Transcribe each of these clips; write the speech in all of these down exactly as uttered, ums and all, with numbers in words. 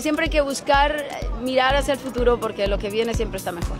Siempre hay que buscar mirar hacia el futuro porque lo que viene siempre está mejor.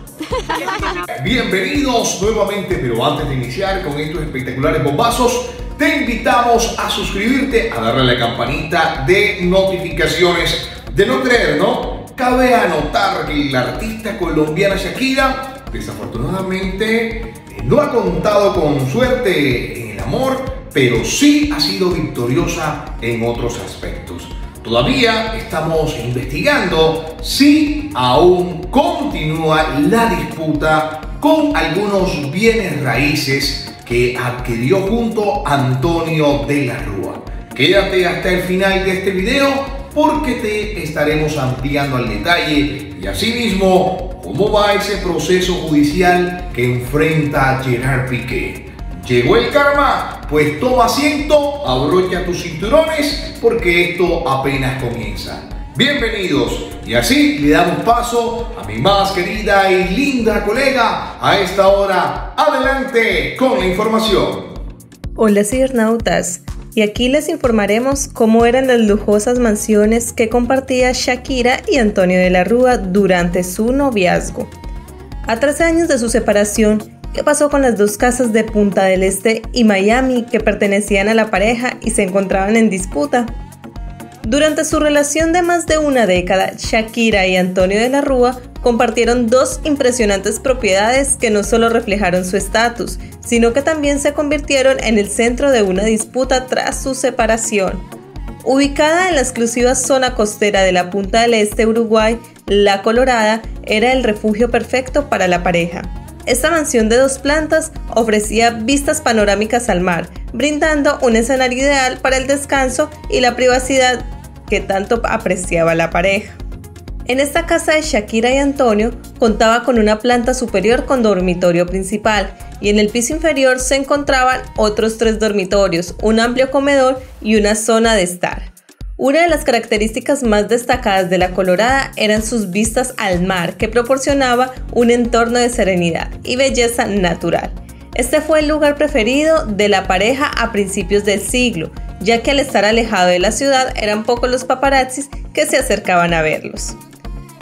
Bienvenidos nuevamente, pero antes de iniciar con estos espectaculares bombazos, te invitamos a suscribirte, a darle a la campanita de notificaciones. De no creer, ¿no? Cabe anotar que la artista colombiana Shakira, desafortunadamente, no ha contado con suerte en el amor, pero sí ha sido victoriosa en otros aspectos. Todavía estamos investigando si aún continúa la disputa con algunos bienes raíces que adquirió junto a Antonio de la Rúa. Quédate hasta el final de este video porque te estaremos ampliando al detalle y asimismo cómo va ese proceso judicial que enfrenta a Gerard Piqué. ¿Llegó el karma? Pues toma asiento, abrocha tus cinturones, porque esto apenas comienza. Bienvenidos, y así le damos paso a mi más querida y linda colega a esta hora. Adelante con la información. Hola cibernautas, y aquí les informaremos cómo eran las lujosas mansiones que compartía Shakira y Antonio de la Rúa durante su noviazgo. A trece años de su separación, ¿qué pasó con las dos casas de Punta del Este y Miami que pertenecían a la pareja y se encontraban en disputa? Durante su relación de más de una década, Shakira y Antonio de la Rúa compartieron dos impresionantes propiedades que no solo reflejaron su estatus, sino que también se convirtieron en el centro de una disputa tras su separación. Ubicada en la exclusiva zona costera de la Punta del Este, Uruguay, La Colorada era el refugio perfecto para la pareja. Esta mansión de dos plantas ofrecía vistas panorámicas al mar, brindando un escenario ideal para el descanso y la privacidad que tanto apreciaba la pareja. En esta casa de Shakira y Antonio contaba con una planta superior con dormitorio principal y en el piso inferior se encontraban otros tres dormitorios, un amplio comedor y una zona de estar. Una de las características más destacadas de La Colorada eran sus vistas al mar, que proporcionaba un entorno de serenidad y belleza natural. Este fue el lugar preferido de la pareja a principios del siglo, ya que al estar alejado de la ciudad eran pocos los paparazzis que se acercaban a verlos.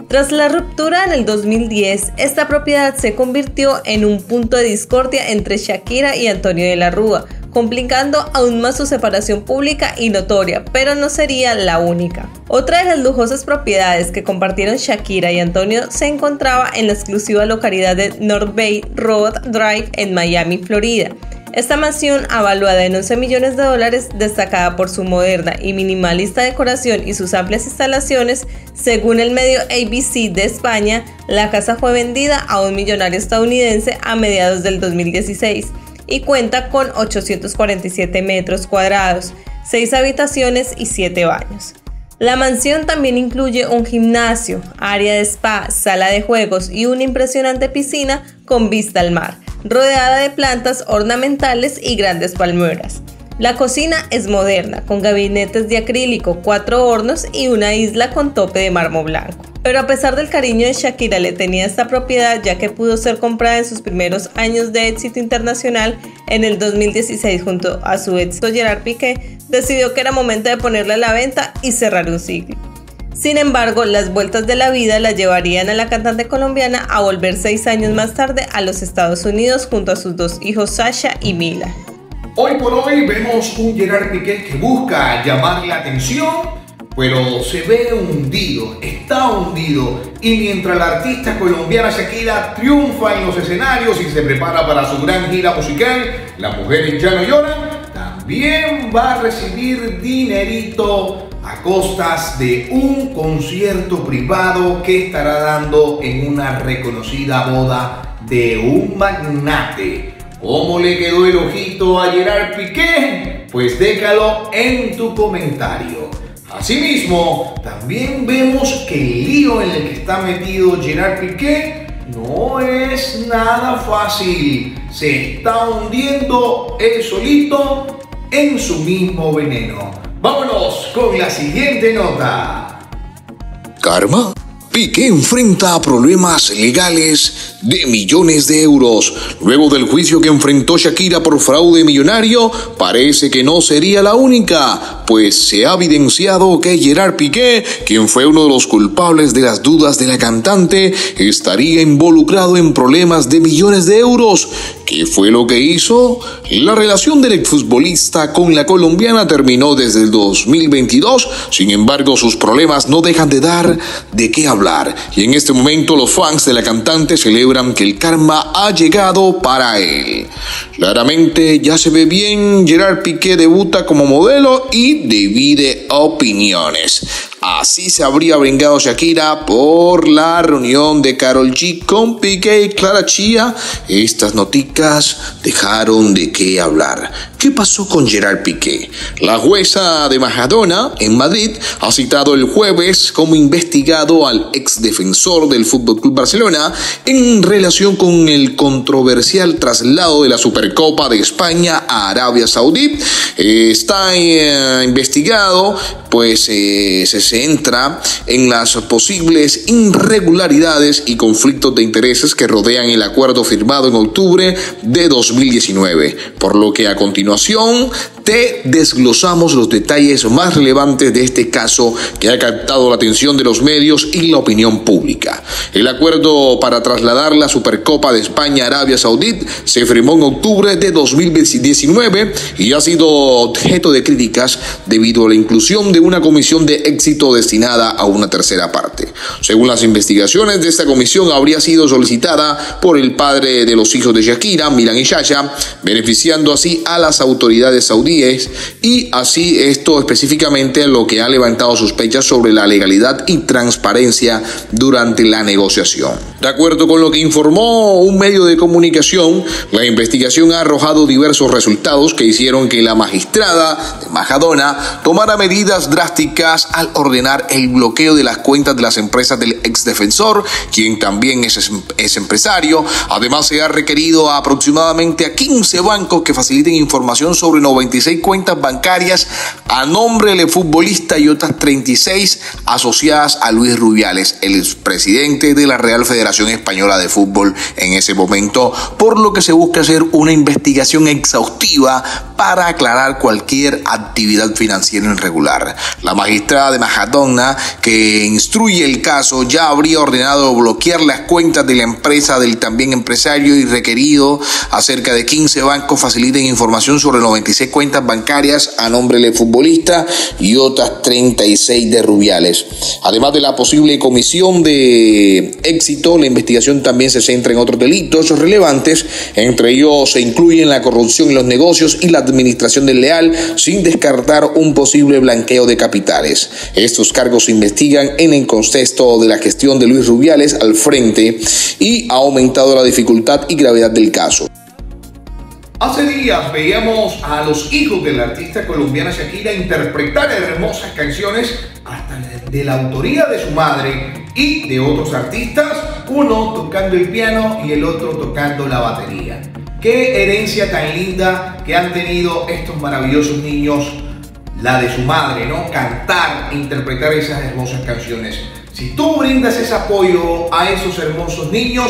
Tras la ruptura en el dos mil diez, esta propiedad se convirtió en un punto de discordia entre Shakira y Antonio de la Rúa, complicando aún más su separación pública y notoria, pero no sería la única. Otra de las lujosas propiedades que compartieron Shakira y Antonio se encontraba en la exclusiva localidad de North Bay Road Drive en Miami, Florida. Esta mansión, avaluada en once millones de dólares, destacada por su moderna y minimalista decoración y sus amplias instalaciones, según el medio A B C de España, la casa fue vendida a un millonario estadounidense a mediados del dos mil dieciséis. Y cuenta con ochocientos cuarenta y siete metros cuadrados, seis habitaciones y siete baños. La mansión también incluye un gimnasio, área de spa, sala de juegos y una impresionante piscina con vista al mar, rodeada de plantas ornamentales y grandes palmeras. La cocina es moderna, con gabinetes de acrílico, cuatro hornos y una isla con tope de mármol blanco. Pero a pesar del cariño de Shakira le tenía esta propiedad, ya que pudo ser comprada en sus primeros años de éxito internacional, en el dos mil dieciséis junto a su ex Gerard Piqué, decidió que era momento de ponerla a la venta y cerrar un ciclo. Sin embargo, las vueltas de la vida la llevarían a la cantante colombiana a volver seis años más tarde a los Estados Unidos junto a sus dos hijos Sasha y Mila. Hoy por hoy vemos un Gerard Piqué que busca llamar la atención, pero se ve hundido, está hundido. Y mientras la artista colombiana Shakira triunfa en los escenarios y se prepara para su gran gira musical, Las Mujeres Ya No Lloran, también va a recibir dinerito a costas de un concierto privado que estará dando en una reconocida boda de un magnate. ¿Cómo le quedó el ojito a Gerard Piqué? Pues déjalo en tu comentario. Asimismo, también vemos que el lío en el que está metido Gerard Piqué no es nada fácil. Se está hundiendo él solito en su mismo veneno. Vámonos con la siguiente nota. Karma. Piqué enfrenta problemas legales de millones de euros. Luego del juicio que enfrentó Shakira por fraude millonario, parece que no sería la única, pues se ha evidenciado que Gerard Piqué, quien fue uno de los culpables de las dudas de la cantante, estaría involucrado en problemas de millones de euros. ¿Qué fue lo que hizo? La relación del exfutbolista con la colombiana terminó desde el dos mil veintidós, sin embargo sus problemas no dejan de dar de qué hablar. Y en este momento los fans de la cantante celebran que el karma ha llegado para él. Claramente ya se ve bien, Gerard Piqué debuta como modelo y divide opiniones. Así se habría vengado Shakira por la reunión de Karol G con Piqué y Clara Chía. Estas noticas dejaron de qué hablar. ¿Qué pasó con Gerard Piqué? La jueza de Majadahonda en Madrid ha citado el jueves como investigado al exdefensor del F C Barcelona en relación con el controversial traslado de la Supercopa de España a Arabia Saudí. Eh, está eh, investigado, pues eh, se centra en las posibles irregularidades y conflictos de intereses que rodean el acuerdo firmado en octubre de dos mil diecinueve, por lo que a continuación te desglosamos los detalles más relevantes de este caso que ha captado la atención de los medios y la opinión pública. El acuerdo para trasladar la Supercopa de España a Arabia Saudí se firmó en octubre de dos mil diecinueve y ha sido objeto de críticas debido a la inclusión de una comisión de éxito destinada a una tercera parte. Según las investigaciones de esta comisión, habría sido solicitada por el padre de los hijos de Shakira, Milan y Yaya, beneficiando así a las autoridades saudíes, y así esto específicamente lo que ha levantado sospechas sobre la legalidad y transparencia durante la negociación. De acuerdo con lo que informó un medio de comunicación, la investigación ha arrojado diversos resultados que hicieron que la magistrada de Majadahonda tomara medidas drásticas al ordenar el bloqueo de las cuentas de las empresas del exdefensor, quien también es, es empresario. Además, se ha requerido a aproximadamente a quince bancos que faciliten información sobre noventa y seis cuentas bancarias a nombre del futbolista y otras treinta y seis asociadas a Luis Rubiales, el expresidente de la Real Federación Española de Fútbol en ese momento, por lo que se busca hacer una investigación exhaustiva para aclarar cualquier actividad financiera irregular. La magistrada de Majadahonda, que instruye el caso, ya habría ordenado bloquear las cuentas de la empresa del también empresario y requerido a cerca de quince bancos faciliten información sobre noventa y seis cuentas cuentas bancarias a nombre del futbolista y otras treinta y seis de Rubiales. Además de la posible comisión de éxito, la investigación también se centra en otros delitos relevantes, entre ellos se incluyen la corrupción en los negocios y la administración desleal, sin descartar un posible blanqueo de capitales. Estos cargos se investigan en el contexto de la gestión de Luis Rubiales al frente y ha aumentado la dificultad y gravedad del caso. Hace días veíamos a los hijos de la artista colombiana Shakira interpretar hermosas canciones hasta de la autoría de su madre y de otros artistas, uno tocando el piano y el otro tocando la batería. Qué herencia tan linda que han tenido estos maravillosos niños, la de su madre, ¿no? Cantar e interpretar esas hermosas canciones. Si tú brindas ese apoyo a esos hermosos niños,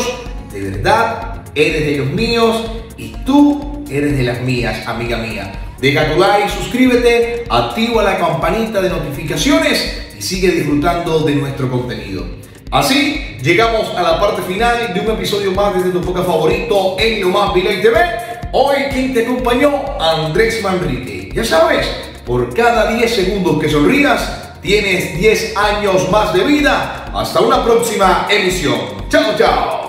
de verdad eres de los míos y tú eres de las mías, amiga mía. Deja tu like, suscríbete, activa la campanita de notificaciones y sigue disfrutando de nuestro contenido. Así llegamos a la parte final de un episodio más desde tu podcast favorito en Lo Más Viral T V. Hoy quien te acompañó, Andrés Manrique. Ya sabes, por cada diez segundos que sonrías, tienes diez años más de vida. Hasta una próxima emisión. Chao, chao.